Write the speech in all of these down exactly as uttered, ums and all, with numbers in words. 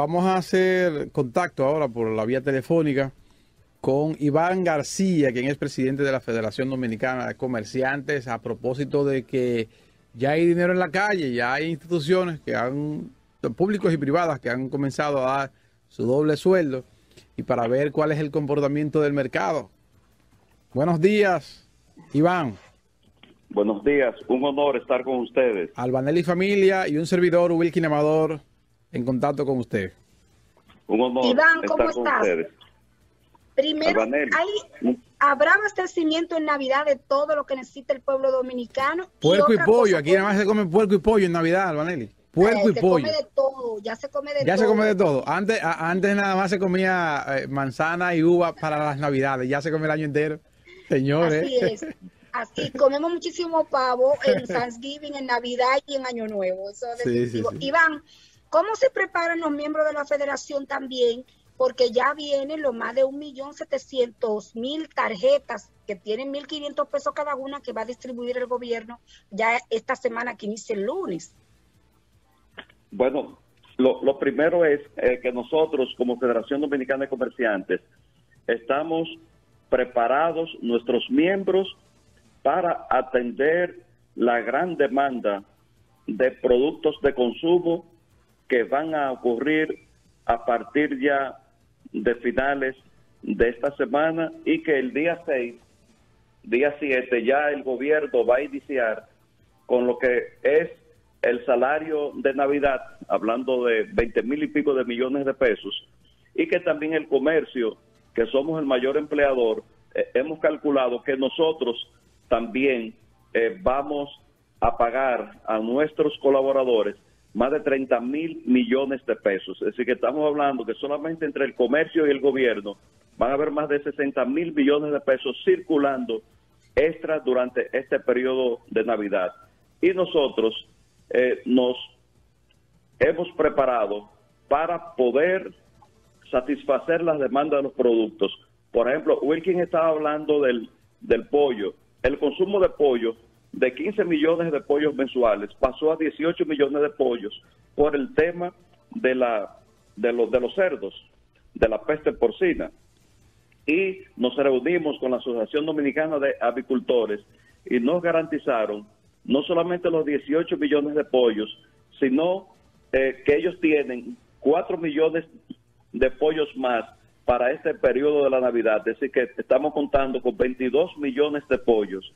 Vamos a hacer contacto ahora por la vía telefónica con Iván García, quien es presidente de la Federación Dominicana de Comerciantes, a propósito de que ya hay dinero en la calle, ya hay instituciones que han, públicos y privadas, que han comenzado a dar su doble sueldo, y para ver cuál es el comportamiento del mercado. Buenos días, Iván. Buenos días, un honor estar con ustedes. Albanelli Familia y un servidor, Wilkin Amador, en contacto con usted. Un honor. Iván, ¿cómo estar estás? Con ustedes. Primero, ¿hay, ¿habrá abastecimiento en Navidad de todo lo que necesita el pueblo dominicano? Puerco y, y pollo. Aquí nada más se come puerco y pollo en Navidad, Albanelli. Puerco eh, y se pollo. Se come de todo. Ya se come de ya todo. Ya se come de todo. Antes, a, antes nada más se comía eh, manzana y uva para las Navidades. Ya se come el año entero. Señores. Así es. Así, comemos muchísimo pavo en Thanksgiving, en Navidad y en Año Nuevo. Eso es definitivo. Sí, sí, sí. Iván, ¿cómo se preparan los miembros de la federación también? Porque ya vienen los más de un millón setecientos mil tarjetas que tienen mil quinientos pesos cada una, que va a distribuir el gobierno ya esta semana que inicia el lunes. Bueno, lo, lo primero es eh, que nosotros como Federación Dominicana de Comerciantes estamos preparados, nuestros miembros, para atender la gran demanda de productos de consumo que van a ocurrir a partir ya de finales de esta semana, y que el día seis, día siete, ya el gobierno va a iniciar con lo que es el salario de Navidad, hablando de veinte mil y pico de millones de pesos, y que también el comercio, que somos el mayor empleador, eh, hemos calculado que nosotros también eh, vamos a pagar a nuestros colaboradores más de treinta mil millones de pesos. Es decir, que estamos hablando que solamente entre el comercio y el gobierno van a haber más de sesenta mil millones de pesos circulando extra durante este periodo de Navidad. Y nosotros eh, nos hemos preparado para poder satisfacer las demandas de los productos. Por ejemplo, Wilkin estaba hablando del, del pollo. El consumo de pollo, de quince millones de pollos mensuales, pasó a dieciocho millones de pollos por el tema de la de los de los cerdos, de la peste porcina. Y nos reunimos con la Asociación Dominicana de Avicultores y nos garantizaron no solamente los dieciocho millones de pollos, sino eh, que ellos tienen cuatro millones de pollos más para este periodo de la Navidad. Es decir, que estamos contando con veintidós millones de pollos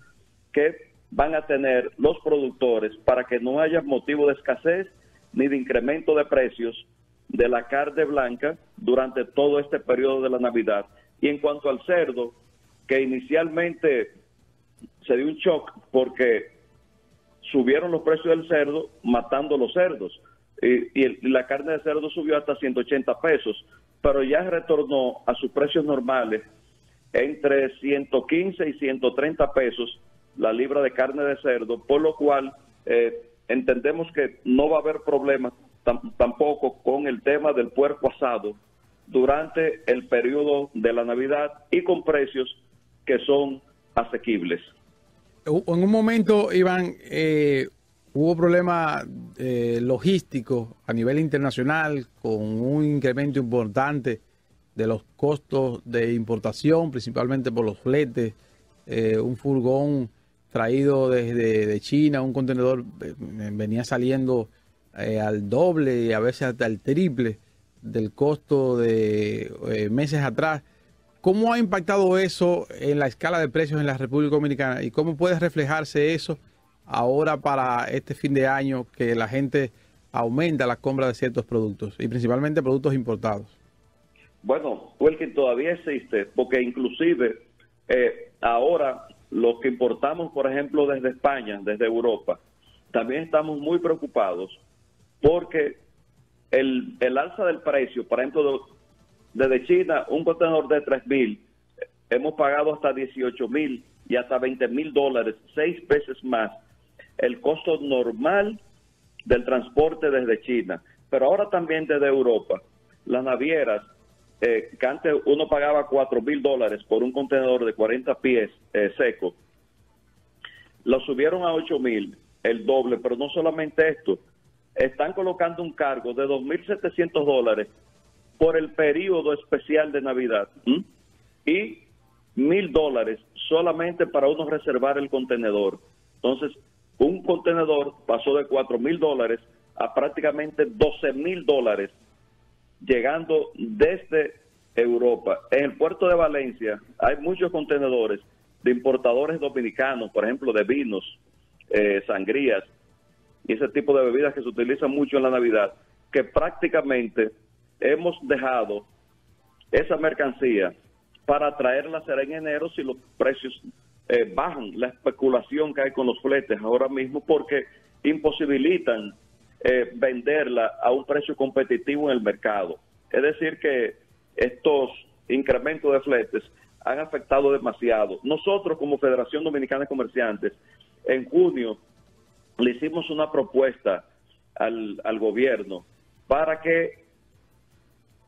que van a tener los productores para que no haya motivo de escasez ni de incremento de precios de la carne blanca durante todo este periodo de la Navidad. Y en cuanto al cerdo, que inicialmente se dio un shock porque subieron los precios del cerdo matando los cerdos, y, y, el, y la carne de cerdo subió hasta ciento ochenta pesos, pero ya retornó a sus precios normales entre ciento quince y ciento treinta pesos la libra de carne de cerdo, por lo cual eh, entendemos que no va a haber problemas tam tampoco con el tema del puerco asado durante el periodo de la Navidad, y con precios que son asequibles. En un momento, Iván, eh, hubo problemas eh, logísticos a nivel internacional, con un incremento importante de los costos de importación, principalmente por los fletes, eh, un furgón traído desde de China, un contenedor venía saliendo eh, al doble y a veces hasta el triple del costo de eh, meses atrás. ¿Cómo ha impactado eso en la escala de precios en la República Dominicana? ¿Y cómo puede reflejarse eso ahora para este fin de año, que la gente aumenta la compra de ciertos productos, y principalmente productos importados? Bueno, Wilkin, todavía existe, porque inclusive eh, ahora... los que importamos, por ejemplo, desde España, desde Europa, también estamos muy preocupados porque el, el alza del precio, por ejemplo, desde China, un contenedor de tres mil, hemos pagado hasta dieciocho mil y hasta veinte mil dólares, seis veces más el costo normal del transporte desde China. Pero ahora también desde Europa, las navieras, Eh, que antes uno pagaba cuatro mil dólares por un contenedor de cuarenta pies eh, seco, lo subieron a ocho mil, el doble. Pero no solamente esto, están colocando un cargo de dos mil setecientos dólares por el periodo especial de Navidad, ¿sí? Y mil dólares solamente para uno reservar el contenedor. Entonces, un contenedor pasó de cuatro mil dólares a prácticamente doce mil dólares, llegando desde Europa. En el puerto de Valencia hay muchos contenedores de importadores dominicanos, por ejemplo, de vinos, eh, sangrías, y ese tipo de bebidas que se utilizan mucho en la Navidad, que prácticamente hemos dejado esa mercancía para traerla será en enero si los precios eh, bajan, la especulación que hay con los fletes ahora mismo, porque imposibilitan eh, venderla a un precio competitivo en el mercado. Es decir que estos incrementos de fletes han afectado demasiado. Nosotros como Federación Dominicana de Comerciantes, en junio le hicimos una propuesta al, al gobierno para que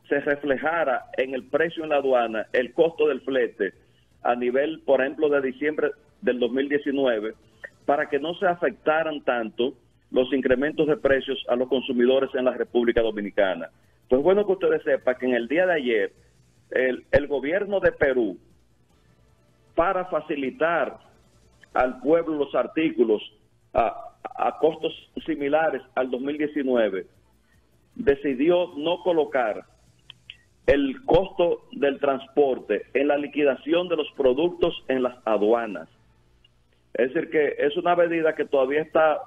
se reflejara en el precio en la aduana el costo del flete a nivel, por ejemplo, de diciembre del dos mil diecinueve, para que no se afectaran tanto los incrementos de precios a los consumidores en la República Dominicana. Pues bueno que ustedes sepan que en el día de ayer el, el gobierno de Perú, para facilitar al pueblo los artículos a, a costos similares al dos mil diecinueve, decidió no colocar el costo del transporte en la liquidación de los productos en las aduanas. Es decir, que es una medida que todavía está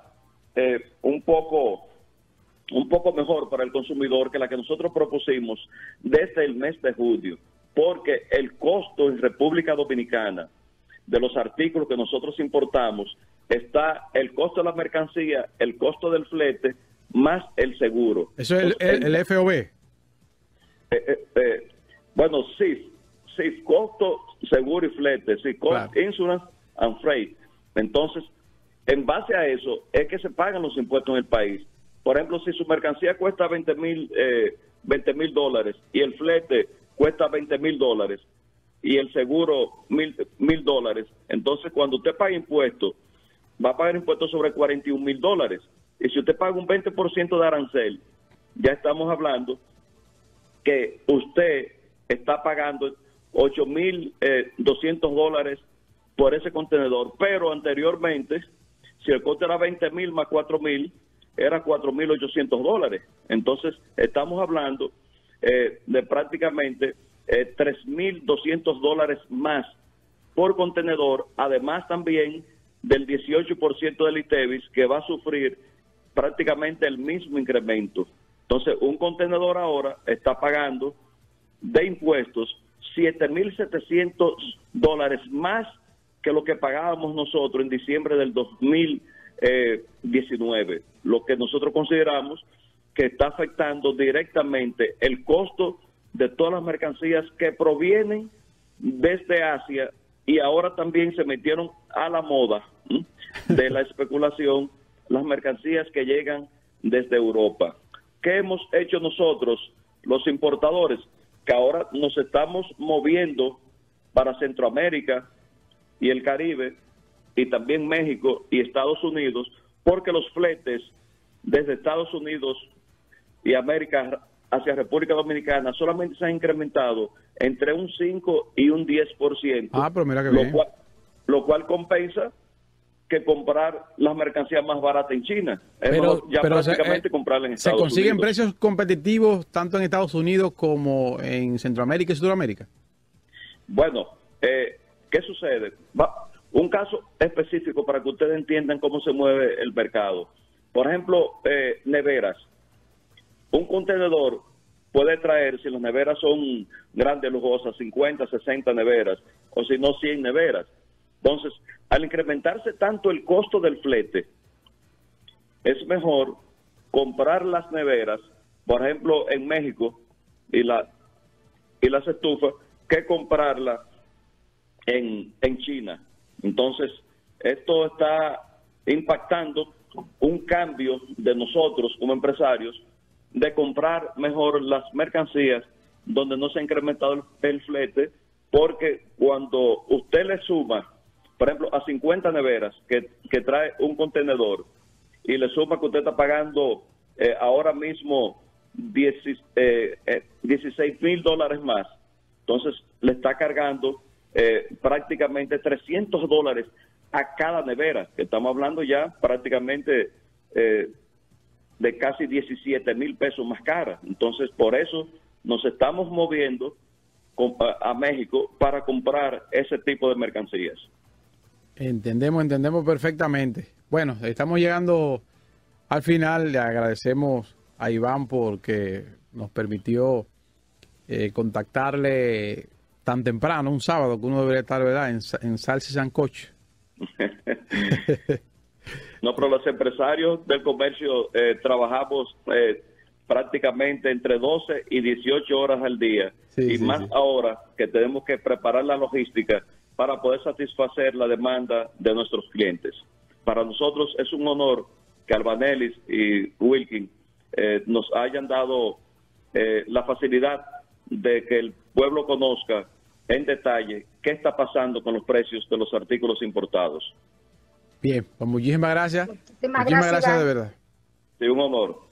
eh, un poco un poco mejor para el consumidor que la que nosotros propusimos desde el mes de julio, porque el costo en República Dominicana de los artículos que nosotros importamos está el costo de la mercancía, el costo del flete, más el seguro. Eso es el, el, el F O B. Eh, eh, eh, bueno, sí, sí, costo, seguro y flete, sí, cost, claro. Insurance and freight. Entonces, en base a eso, es que se pagan los impuestos en el país. Por ejemplo, si su mercancía cuesta veinte mil eh, dólares y el flete cuesta veinte mil dólares y el seguro mil dólares, entonces cuando usted paga impuestos, va a pagar impuestos sobre cuarenta y un mil dólares. Y si usted paga un veinte por ciento de arancel, ya estamos hablando que usted está pagando ocho mil doscientos dólares por ese contenedor, pero anteriormente, si el costo era veinte mil más cuatro mil, era cuatro mil ochocientos dólares. Entonces, estamos hablando eh, de prácticamente eh, tres mil doscientos dólares más por contenedor, además también del dieciocho por ciento del I T B I S, que va a sufrir prácticamente el mismo incremento. Entonces, un contenedor ahora está pagando de impuestos siete mil setecientos dólares más que lo que pagábamos nosotros en diciembre del dos mil diecinueve, lo que nosotros consideramos que está afectando directamente el costo de todas las mercancías que provienen desde Asia y ahora también se metieron a la moda, ¿sí?, de la especulación, las mercancías que llegan desde Europa. ¿Qué hemos hecho nosotros, los importadores? Que ahora nos estamos moviendo para Centroamérica y el Caribe, y también México y Estados Unidos, porque los fletes desde Estados Unidos y América hacia República Dominicana solamente se han incrementado entre un cinco y un diez por ciento. Ah, pero mira que bien. Lo cual, lo cual compensa que comprar las mercancías más baratas en China. Es pero, ya pero prácticamente se, comprarla en Estados Unidos. ¿Se consiguen precios competitivos tanto en Estados Unidos como en Centroamérica y Sudamérica? Bueno, eh, ¿qué sucede? Va, un caso específico para que ustedes entiendan cómo se mueve el mercado. Por ejemplo, eh, neveras. Un contenedor puede traer, si las neveras son grandes, lujosas, cincuenta, sesenta neveras, o si no, cien neveras. Entonces, al incrementarse tanto el costo del flete, es mejor comprar las neveras, por ejemplo, en México, y, la, y las estufas, que comprarlas en, en China. Entonces, esto está impactando un cambio de nosotros como empresarios de comprar mejor las mercancías donde no se ha incrementado el, el flete, porque cuando usted le suma, por ejemplo, a cincuenta neveras que, que trae un contenedor y le suma que usted está pagando eh, ahora mismo dieciséis mil dólares más. Entonces le está cargando eh, prácticamente trescientos dólares a cada nevera, que estamos hablando ya prácticamente eh, de casi diecisiete mil pesos más cara. Entonces por eso nos estamos moviendo con, a, a México para comprar ese tipo de mercancías. Entendemos, entendemos perfectamente. Bueno, estamos llegando al final. Le agradecemos a Iván porque nos permitió eh, contactarle tan temprano, un sábado, que uno debería estar, ¿verdad?, en, en salsa y sancocho. No, pero los empresarios del comercio eh, trabajamos eh, prácticamente entre doce y dieciocho horas al día. Sí, y sí, más sí. Ahora que tenemos que preparar la logística para poder satisfacer la demanda de nuestros clientes. Para nosotros es un honor que Albanelli y Wilkin eh, nos hayan dado eh, la facilidad de que el pueblo conozca en detalle qué está pasando con los precios de los artículos importados. Bien, pues muchísimas gracias. Muchísimas, muchísimas gracias, gracias de verdad. Sí, un honor.